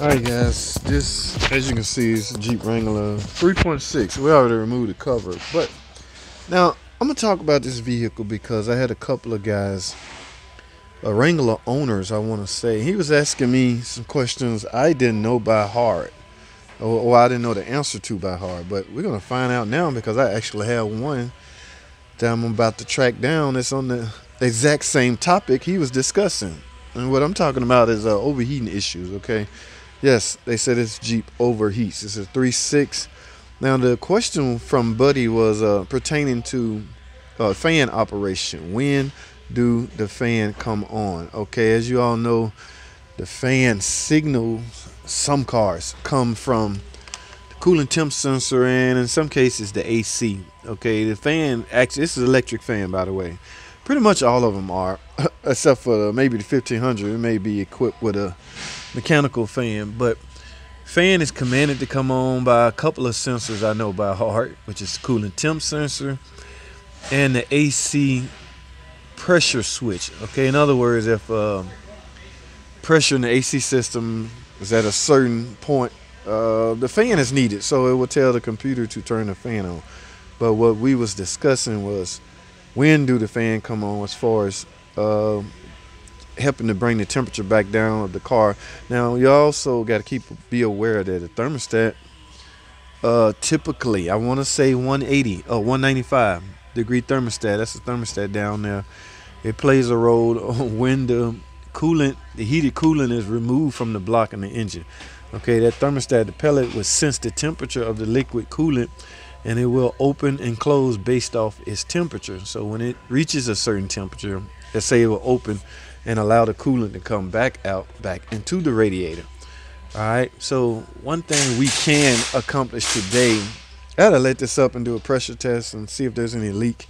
Alright guys, this, as you can see, is Jeep Wrangler 3.6. We already removed the cover, but now I'm going to talk about this vehicle because I had a couple of guys, Wrangler owners, I want to say. He was asking me some questions I didn't know by heart, or I didn't know the answer to by heart, but we're going to find out now because I actually have one that I'm about to track down that's on the exact same topic he was discussing. And what I'm talking about is overheating issues, okay? Yes, they said this Jeep overheats. It's a 3.6. Now, the question from Buddy was pertaining to fan operation. When do the fan come on? Okay, as you all know, the fan signals, some cars, come from the coolant temp sensor and, in some cases, the AC. Okay, the fan, actually, this is an electric fan, by the way. Pretty much all of them are, except for maybe the 1500. It may be equipped with a mechanical fan, but fan is commanded to come on by a couple of sensors I know by heart, which is the coolant temp sensor and the AC pressure switch. Okay, in other words, if pressure in the AC system is at a certain point, the fan is needed, so it will tell the computer to turn the fan on. But what we was discussing was, when do the fan come on as far as helping to bring the temperature back down of the car? Now, you also got to be aware that the thermostat, typically, I want to say 195 degree thermostat. That's the thermostat down there. It plays a role when the coolant, the heated coolant, is removed from the block in the engine. Okay, that thermostat, the pellet, will sense the temperature of the liquid coolant, and it will open and close based off its temperature. So when it reaches a certain temperature, let's say it will open and allow the coolant to come back out, back into the radiator. All right, so one thing we can accomplish today, I gotta let this up and do a pressure test and see if there's any leak.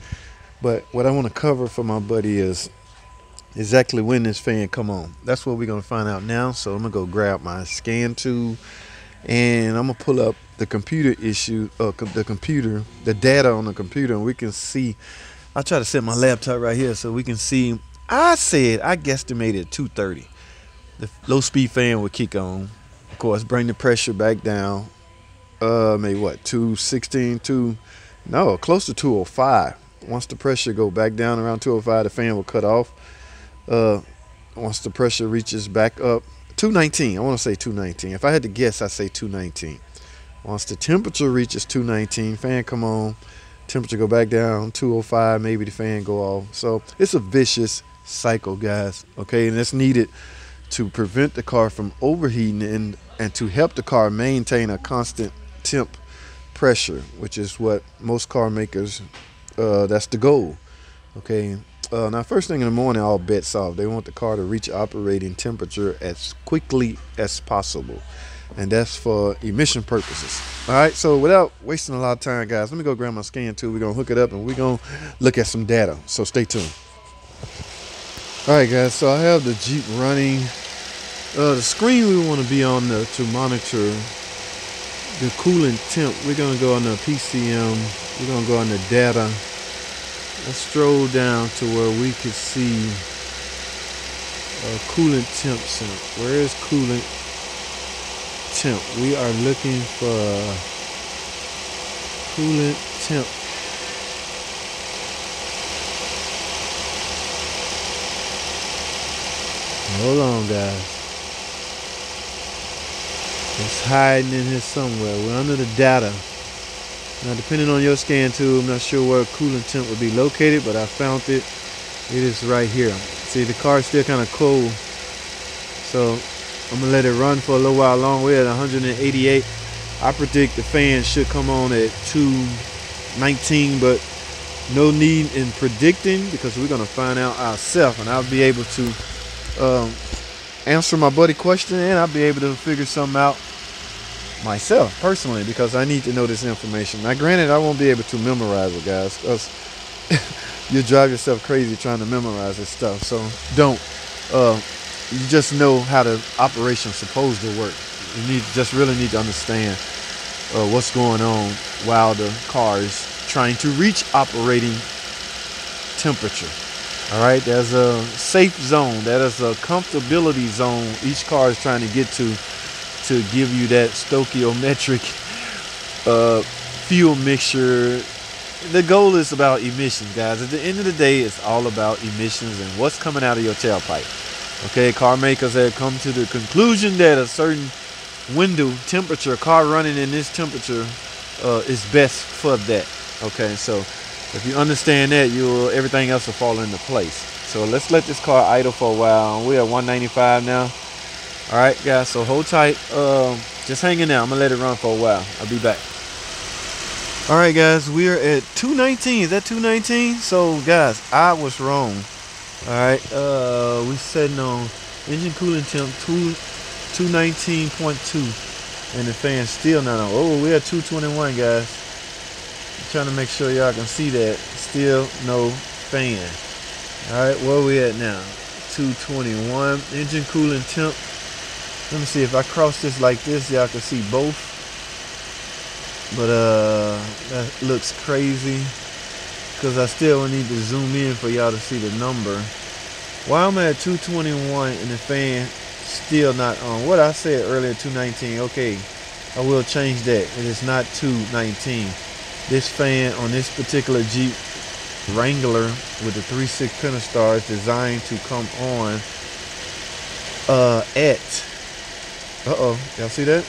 But what I wanna cover for my buddy is exactly when this fan come on. That's what we're gonna find out now. So I'm gonna go grab my scan tool and I'm gonna pull up the computer issue, the data on the computer, and we can see. I try to set my laptop right here so we can see. I said I guesstimated 230. The low speed fan would kick on, of course, bring the pressure back down. Maybe what, 216, no, close to 205. Once the pressure go back down around 205, the fan will cut off. Once the pressure reaches back up, 219. I want to say 219. If I had to guess, I say 219. Once the temperature reaches 219, fan come on, temperature go back down, 205, maybe the fan go off. So it's a vicious cycle, guys, okay? And it's needed to prevent the car from overheating and to help the car maintain a constant temp pressure, which is what most car makers, that's the goal, okay? Now, first thing in the morning, all bets off. They want the car to reach operating temperature as quickly as possible. And that's for emission purposes. All right, so without wasting a lot of time, guys, let me go grab my scan tool. We're going to hook it up and we're going to look at some data. So stay tuned. All right, guys, so I have the Jeep running. The screen we want to be on to monitor the coolant temp. We're going to go on the PCM. We're going to go on the data. Let's stroll down to where we could see coolant temp sensor. Where is coolant temp? We are looking for coolant temp. Hold on, guys. It's hiding in here somewhere. We're under the data. Now, depending on your scan tool, I'm not sure where coolant temp would be located, but I found it. It is right here. See, the car is still kind of cold, so I'm gonna let it run for a little while long. We're at 188. I predict the fan should come on at 219, but no need in predicting because we're gonna find out ourselves, and I'll be able to answer my buddy's question, and I'll be able to figure something out myself personally because I need to know this information. Now, granted, I won't be able to memorize it, guys, because you drive yourself crazy trying to memorize this stuff. So don't. You just know how the operation's supposed to work. You really need to understand what's going on while the car is trying to reach operating temperature. All right, there's a safe zone. That is a comfortability zone each car is trying to get to to give you that stoichiometric fuel mixture. The goal is about emissions, guys. At the end of the day, it's all about emissions and what's coming out of your tailpipe. Okay, car makers have come to the conclusion that a certain window temperature, car running in this temperature, is best for that. Okay, so if you understand that, you'll, everything else will fall into place. So let's let this car idle for a while. We're at 195 now. All right, guys, so hold tight. Just hang in there. I'm going to let it run for a while. I'll be back. All right, guys, we are at 219. Is that 219? So, guys, I was wrong. All right, we're setting on engine cooling temp 219.2, and the fan's still not on. Oh, we're at 221, guys. I'm trying to make sure y'all can see that. Still no fan. All right, where we at now? 221, engine cooling temp. Let me see if I cross this like this, y'all can see both. But that looks crazy because I still need to zoom in for y'all to see the number. Why am I at 221 and the fan still not on? What I said earlier, 219. Okay, I will change that. It is not 219. This fan on this particular Jeep Wrangler with the 3.6 Pentastar is designed to come on at. Uh-oh, y'all see that?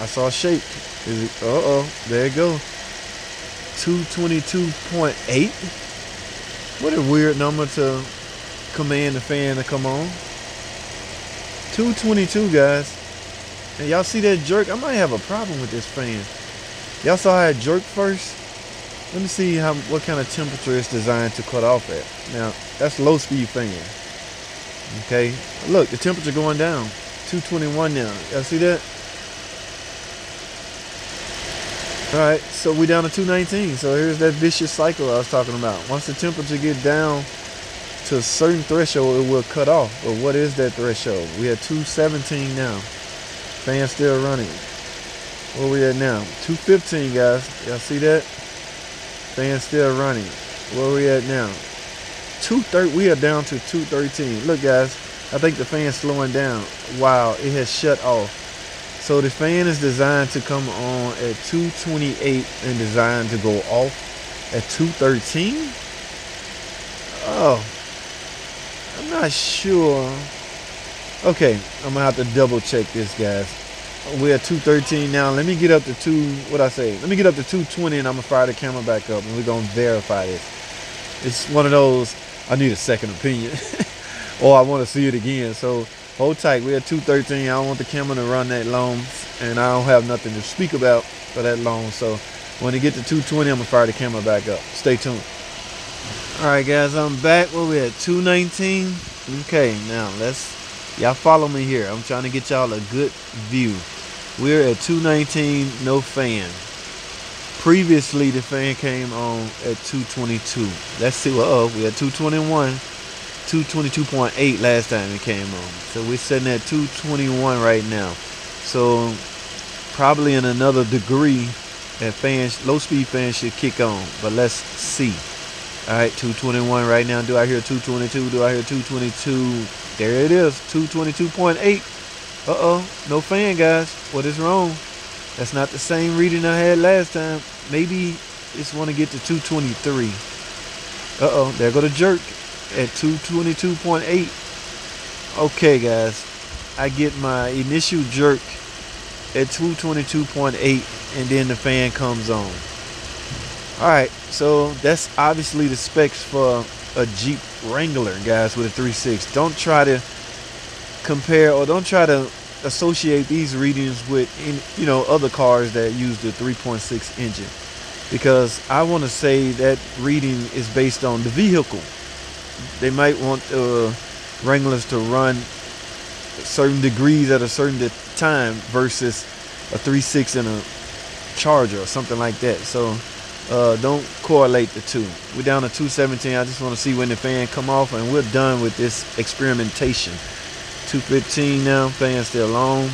I saw a shake. Is it, uh-oh, there you go. 222.8. What a weird number to command the fan to come on. 222, guys. And y'all see that jerk? I might have a problem with this fan. Y'all saw how it jerked first? Let me see how, what kind of temperature it's designed to cut off at. Now, that's low speed fan. Okay, look, the temperature going down. 221 now, y'all see that? All right, so we're down to 219. So here's that vicious cycle I was talking about. Once the temperature gets down to a certain threshold, it will cut off. But what is that threshold? We at 217 now. Fan's still running. Where we at now? 215, guys. Y'all see that? Fan's still running. Where we at now? 230. We are down to 213. Look, guys, I think the fan's slowing down. Wow, it has shut off. So the fan is designed to come on at 228 and designed to go off at 213. Oh, I'm not sure. Okay, I'm gonna have to double check this, guys. We're at 213 now. Let me get up to let me get up to 220 and I'm gonna fire the camera back up and we're gonna verify this. It's one of those, I need a second opinion or I want to see it again. So hold tight, we're at 213. I don't want the camera to run that long, and I don't have nothing to speak about for that long. So when it get to 220, I'm gonna fire the camera back up. Stay tuned. All right, guys, I'm back. Where we at? 219. Okay, now y'all follow me here. I'm trying to get y'all a good view. We're at 219, no fan. Previously, the fan came on at 222. Let's see what up. We're at 221. 222.8 last time it came on, so we're sitting at 221 right now. So probably in another degree that low speed fan should kick on, but let's see. All right, 221 right now. Do I hear 222? Do I hear 222? There it is, 222.8. No fan, guys. What is wrong? That's not the same reading I had last time. Maybe it's want to get to 223. There go the jerk at 222.8. okay, guys, I get my initial jerk at 222.8 and then the fan comes on. All right, so that's obviously the specs for a Jeep Wrangler, guys, with a 3.6. Don't try to compare or don't try to associate these readings with other cars that use the 3.6 engine, because I want to say that reading is based on the vehicle. They might want Wranglers to run certain degrees at a certain time versus a 3.6 and a Charger or something like that. So don't correlate the two. We're down to 217. I just want to see when the fan come off, and we're done with this experimentation. 215 now, fan still on.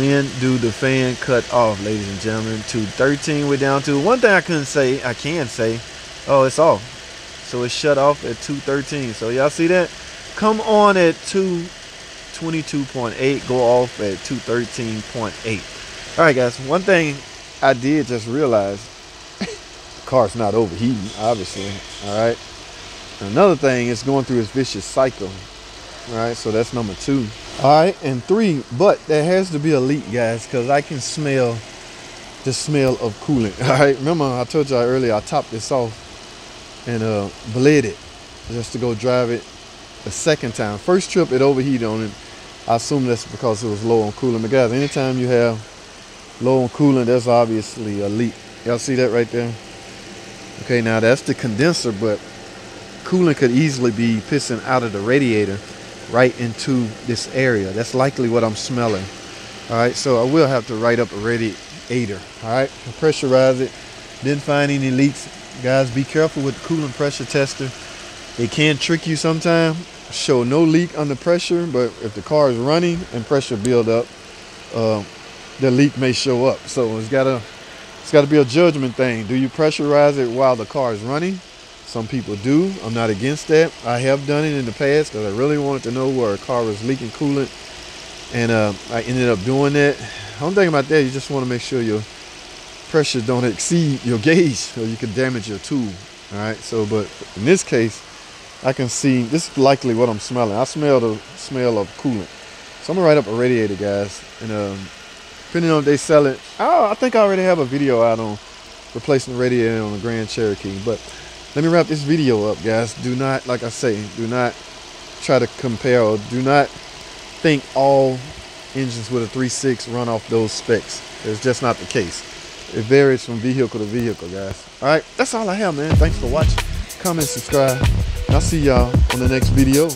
When do the fan cut off, ladies and gentlemen? 213 we're down to. One thing I couldn't say, I can say, oh, it's off. So it shut off at 213. So y'all see that? Come on at 2 22.8, go off at 213.8. All right, guys, one thing I did just realize, the car's not overheating, obviously, all right? Another thing is going through its vicious cycle, all right? So that's number 2. All right, and 3, but there has to be a leak, guys, because I can smell the smell of coolant, all right? Remember, I told y'all earlier, I topped this off and bled it just to go drive it the second time. First trip it overheated on it. I assume that's because it was low on coolant. But guys, anytime you have low on coolant, that's obviously a leak. Y'all see that right there? Okay, now that's the condenser, but coolant could easily be pissing out of the radiator right into this area. That's likely what I'm smelling. All right, so I will have to write up a radiator. All right, pressurize it. Didn't find any leaks. Guys, be careful with the coolant pressure tester. They can trick you sometimes, show no leak under pressure, but if the car is running and pressure build up, the leak may show up. So it's gotta be a judgment thing. Do you pressurize it while the car is running? Some people do. I'm not against that. I have done it in the past because I really wanted to know where a car was leaking coolant, and I ended up doing that. One thing about that, you just want to make sure you're pressure don't exceed your gauge or you can damage your tool. All right, so but in this case I can see this is likely what I'm smelling. I smell the smell of coolant, so I'm gonna write up a radiator, guys, and depending on if they sell it, I think I already have a video out on replacing the radiator on the Grand Cherokee. But let me wrap this video up, guys. Do not, like I say, do not try to compare or do not think all engines with a 3.6 run off those specs. It's just not the case. It varies from vehicle to vehicle, guys. All right, that's all I have, man. Thanks for watching. Comment, subscribe, and I'll see y'all on the next video.